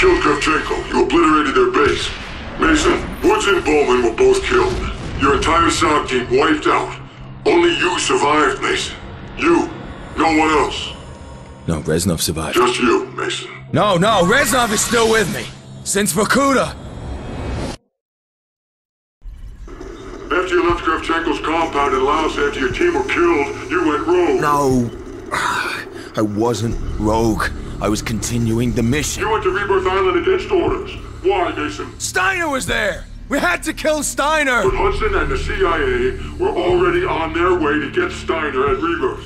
killed Kravchenko. You obliterated their base. Mason, Woods and Bowman were both killed. Your entire SOG team wiped out. Only you survived, Mason. You. No one else. No, Reznov survived. Just you, Mason. No, Reznov is still with me. Since Vorkuta. After you left Kravchenko's compound in Laos after your team were killed, you went rogue. No. I wasn't rogue. I was continuing the mission. You went to Rebirth Island against orders. Why, Mason? Steiner was there! We had to kill Steiner! But Hudson and the CIA were already on their way to get Steiner at Rebirth.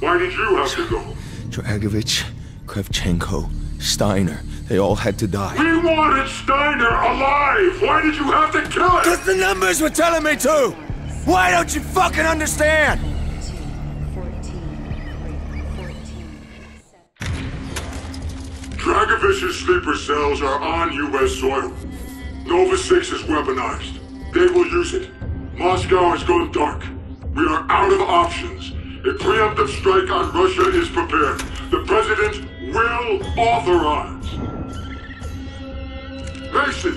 Why did you have to go? Dragovich, Kravchenko, Steiner, they all had to die. We wanted Steiner alive! Why did you have to kill him? Because the numbers were telling me to! Why don't you fucking understand? Dragovich's sleeper cells are on U.S. soil. Nova 6 is weaponized. They will use it. Moscow has gone dark. We are out of options. A preemptive strike on Russia is prepared. The President will authorize. Mason,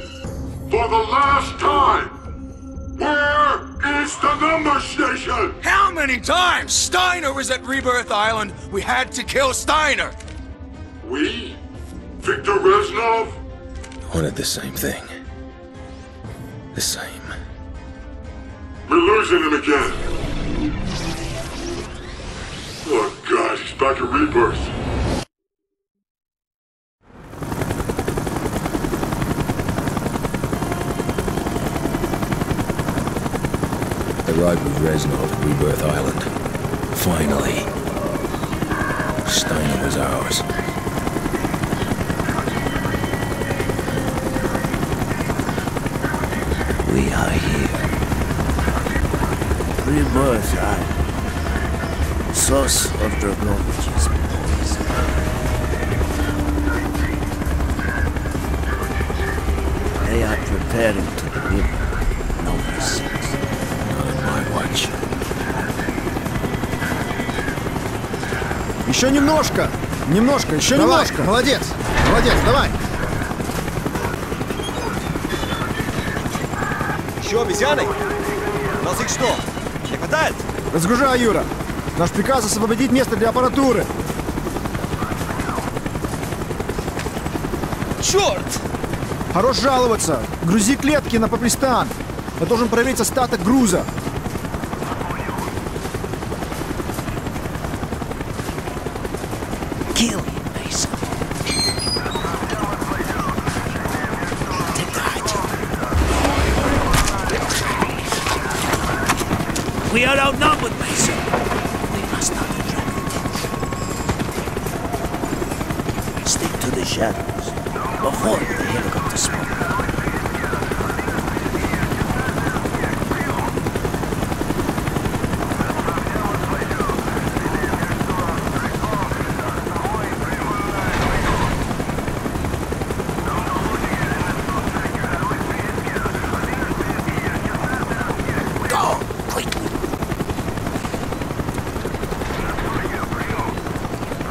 for the last time, where is the number station? How many times? Steiner was at Rebirth Island. We had to kill Steiner. We? Victor Reznov? I wanted the same thing. The same. We're losing him again. Oh God, he's back at Rebirth. I arrived with Reznov at Rebirth Island. Finally. Steiner was ours. We are here. Rebirth Island. Source of Dragovich's poison. They are preparing to deliver Nova 6. Not on my watch. Еще немножко! Немножко, еще немножко! Молодец! Молодец, давай! Еще обезьяны? У нас их что? Не хватает? Разгружай, Юра. Наш приказ освободить место для аппаратуры. Черт! Хорош жаловаться. Грузи клетки на Папристан. Я должен проверить остаток груза. Kill him, Mason. We are outnumbered, Mason. We must not attract attention. Stick to the shadows. Avoid the helicopter smoke. Go quickly.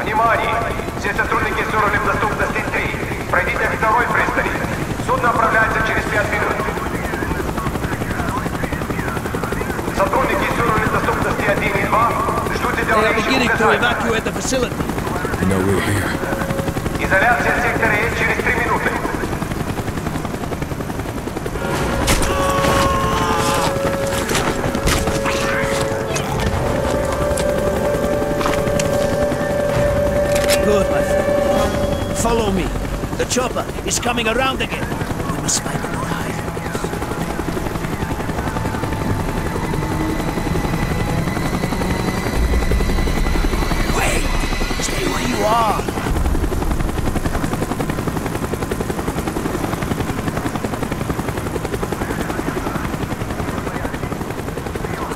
Внимание! Все сотрудники стороны доступ до сетей. Пройдите второй пристань. Судно отправляется через 5 минут. Сотрудники стороны доступа до 1 и 2 ждут идеальных указаний. Изоляция сектора Е через 3 минуты. Good, my friend. Follow me. The chopper is coming around again. We must find another hideout. Wait! Stay where you are!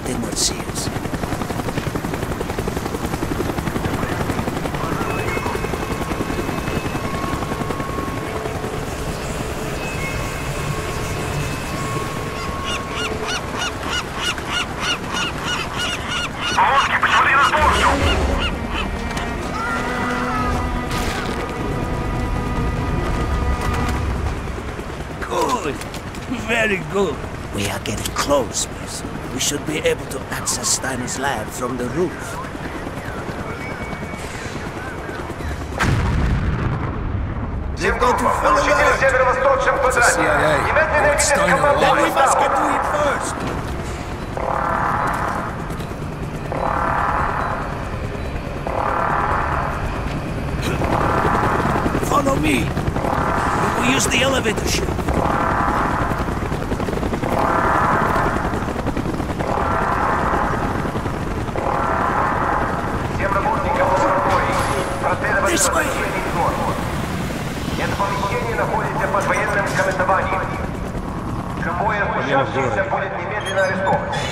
They won't see us. Лодки, посмотри на сборщу! Very good. We are getting close, Mason. We should be able to access Steiner's lab from the roof. They've got to full alert. It's the CIA. Or Steiner alive. Then we must get to it first. Follow me. We will use the elevator shaft. This way.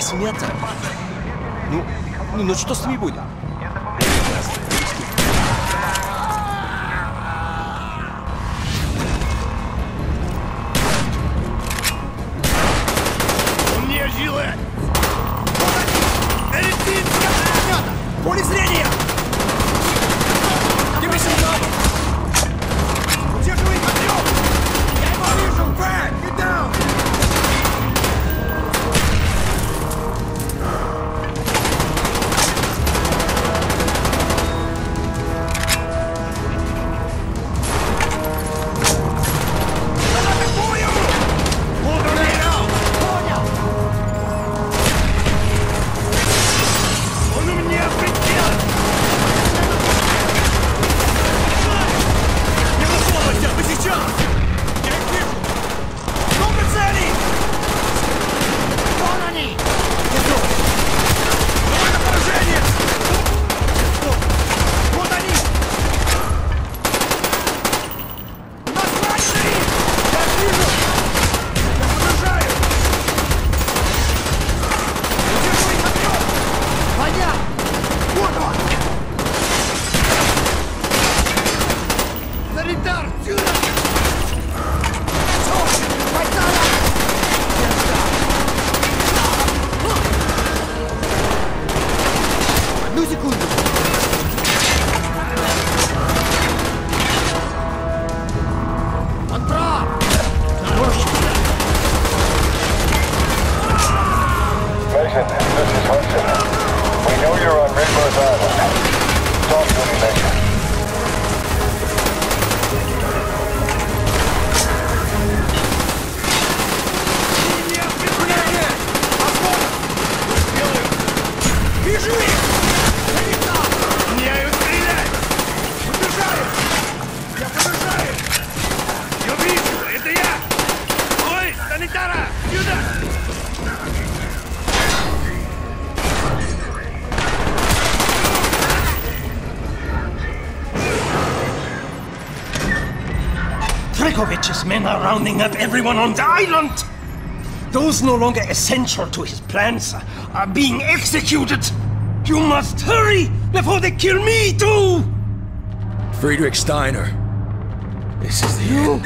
Смета? Ну что с ними будет? Dragovich's men are rounding up everyone on the island! Those no longer essential to his plans are being executed! You must hurry before they kill me, too! Friedrich Steiner, this is the end.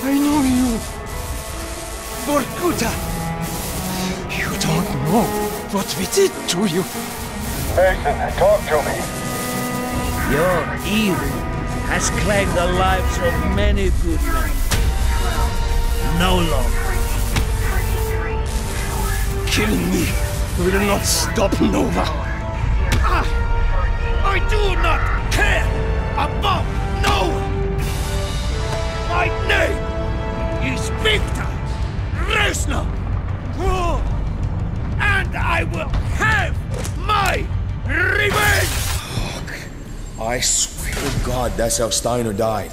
I know you. Vorkuta. You don't know what we did to you. Mason, talk to me. Your evil has claimed the lives of many good men. No longer. Killing me will not stop Nova. I do not care about Nova. My name is Victor Reznov. And I will have my revenge! Fuck. I swear to God, that's how Steiner died.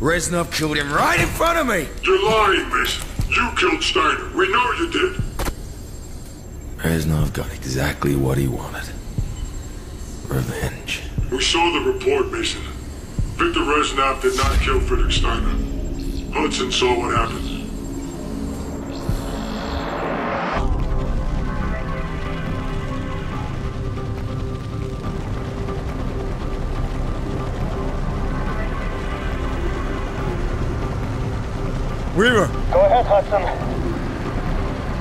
Reznov killed him right in front of me! You're lying, Mason. You killed Steiner. We know you did. Reznov got exactly what he wanted. Revenge. We saw the report, Mason. Victor Reznov did not kill Friedrich Steiner. Hudson saw what happened. Weaver! Go ahead, Hudson.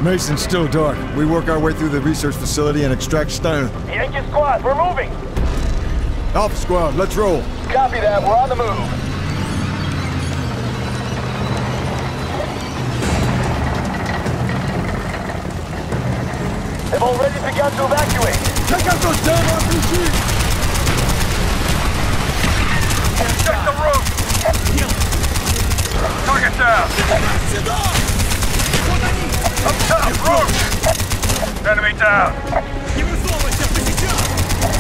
Mason's still dark. We work our way through the research facility and extract Steiner. Yankee squad, we're moving! Alpha squad, let's roll. Copy that. We're on the move. They've already begun to evacuate. Take out those damn RPGs! Check the roof! Target down! Up top, roof! Enemy down!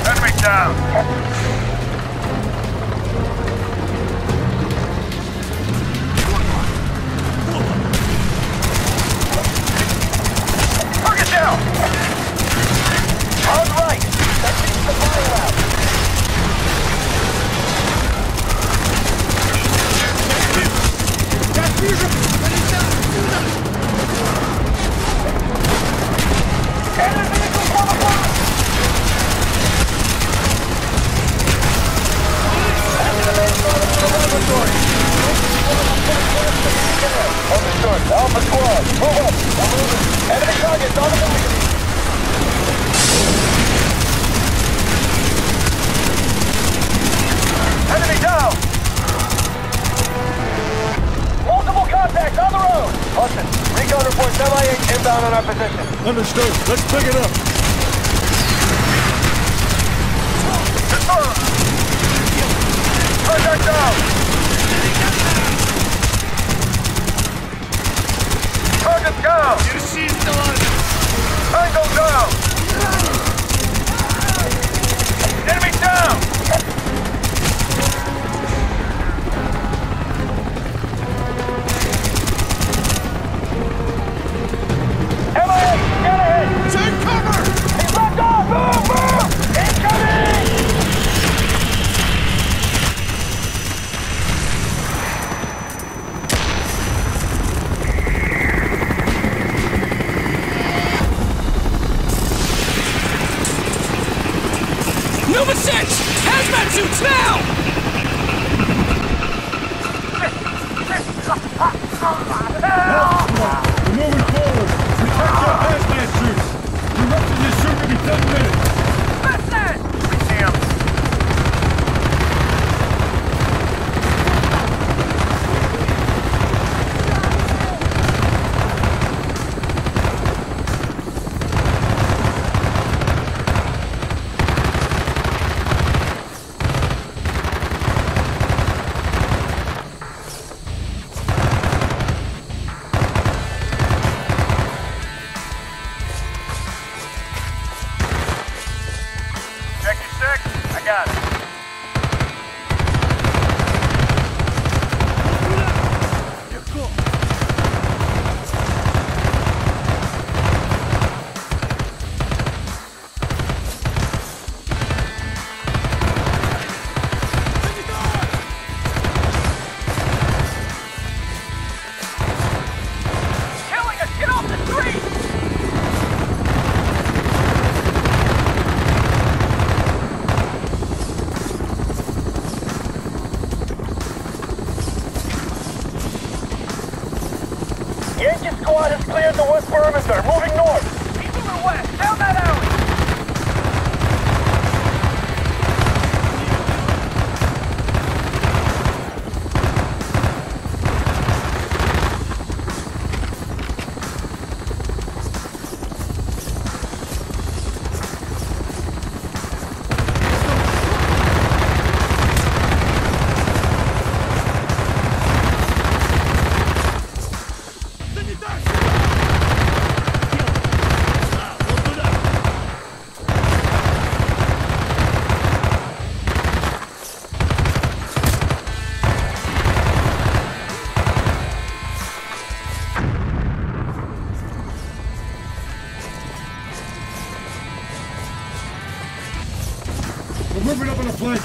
Enemy down! Target down! On right! That leaves the fire out! That's Weaver! But it's down to them! Enemy vehicles on the block! After the main product of the laboratory! Overstored, Alpha squad! Move up! I'm moving! Enemy targets on the move! Enemy down! Multiple contacts on the road! Hudson, recon reports MIH inbound on our position. Understood. Let's pick it up. Contact down! Target down! Tango down! Enemy down!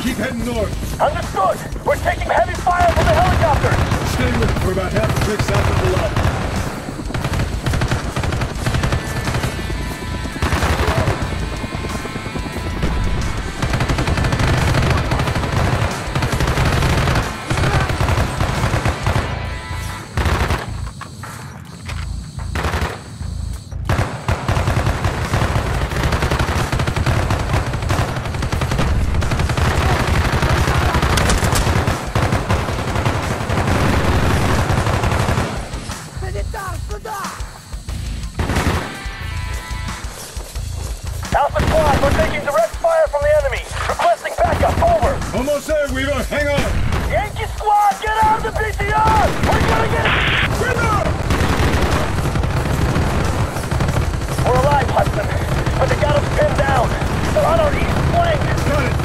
Keep heading north. Understood! We're taking heavy fire from the helicopter! Stay with me. We're about half a click south of the left. Удар сюда! Alpha squad, we're taking direct fire from the enemy. Requesting backup, over. Almost there, Weaver. Hang on. Yankee squad, get out of the PTR! We're gonna get it! We're alive, Hudson. But they got us pinned down. They're on our east flank. Got it.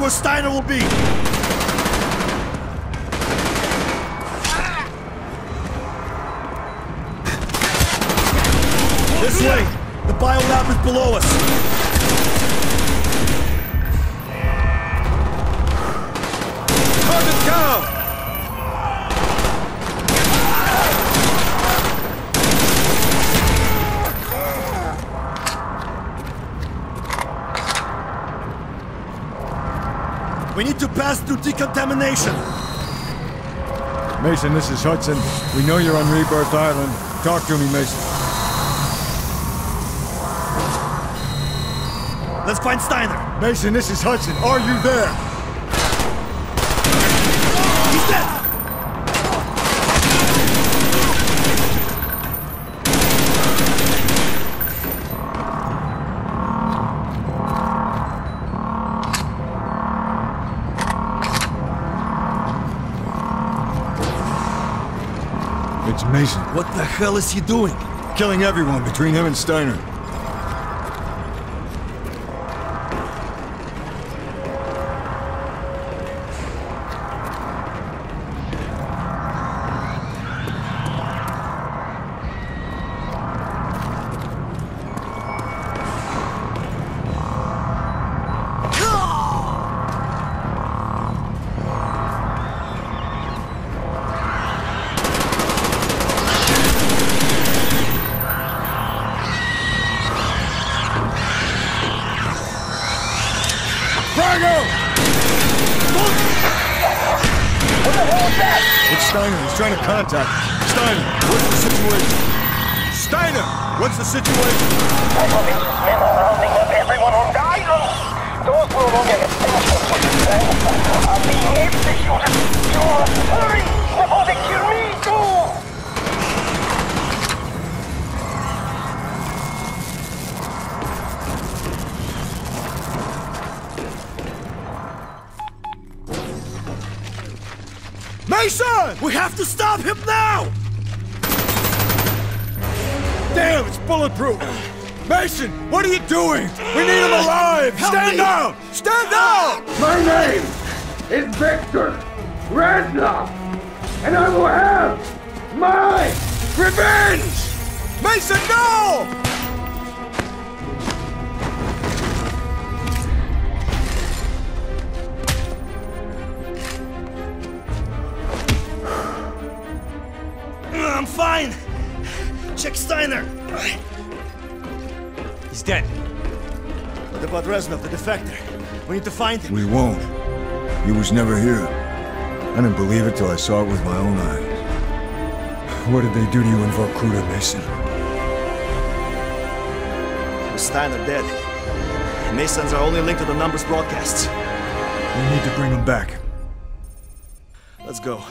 Where Steiner will be. This way. The biolab is below us. Target down. We need to pass through decontamination. Mason, this is Hudson. We know you're on Rebirth Island. Talk to me, Mason. Let's find Steiner. Mason, this is Hudson. Are you there? He's dead! Mason. What the hell is he doing? Killing everyone between him and Steiner. What the hell is that? It's Steiner. He's trying to contact. Steiner, what's the situation? Steiner, what's the situation? I'm hoping this men are rounding up everyone on the island. Those will not get attention. I'm being executed. You're hurry before they kill me too. Mason! We have to stop him now! Damn, it's bulletproof! Mason, what are you doing? We need him alive! Stand down! Stand down! My name is Victor Reznov, and I will have my revenge! Mason, no! Fine! Check Steiner! He's dead. What about Reznov, the defector? We need to find him. We won't. He was never here. I didn't believe it till I saw it with my own eyes. What did they do to you in Vorkuta, Mason? With Steiner dead, Mason's our only link to the numbers broadcasts. We need to bring him back. Let's go.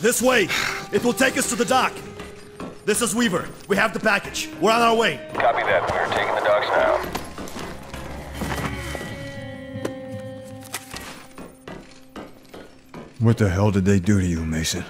This way! It will take us to the dock! This is Weaver. We have the package. We're on our way. Copy that. We're taking the docks now. What the hell did they do to you, Mason?